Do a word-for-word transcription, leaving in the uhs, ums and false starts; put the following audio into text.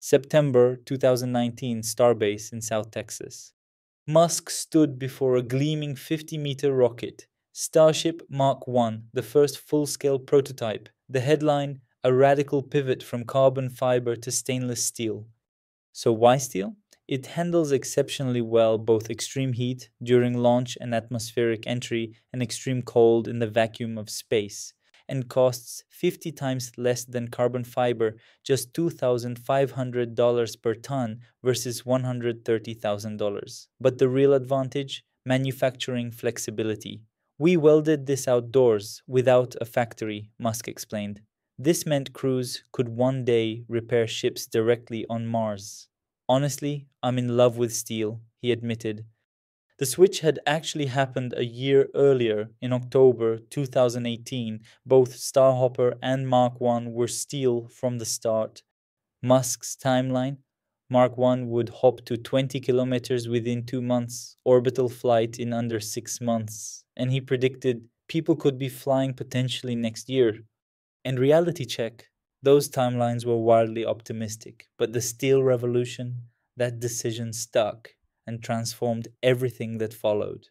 September two thousand nineteen, Starbase in South Texas. Musk stood before a gleaming fifty-meter rocket, Starship Mark one, the first full-scale prototype, the headline, "A radical pivot from carbon fiber to stainless steel." So why steel? It handles exceptionally well both extreme heat during launch and atmospheric entry and extreme cold in the vacuum of space, and costs fifty times less than carbon fiber, just two thousand five hundred dollars per ton versus one hundred thirty thousand dollars. But the real advantage? Manufacturing flexibility. "We welded this outdoors, without a factory," Musk explained. This meant crews could one day repair ships directly on Mars. "Honestly, I'm in love with steel," he admitted. The switch had actually happened a year earlier. In October two thousand eighteen, both Starhopper and Mark one were steel from the start. Musk's timeline? Mark one would hop to twenty kilometers within two months, orbital flight in under six months. And he predicted people could be flying potentially next year. And reality check, those timelines were wildly optimistic. But the steel revolution, that decision stuck and transformed everything that followed.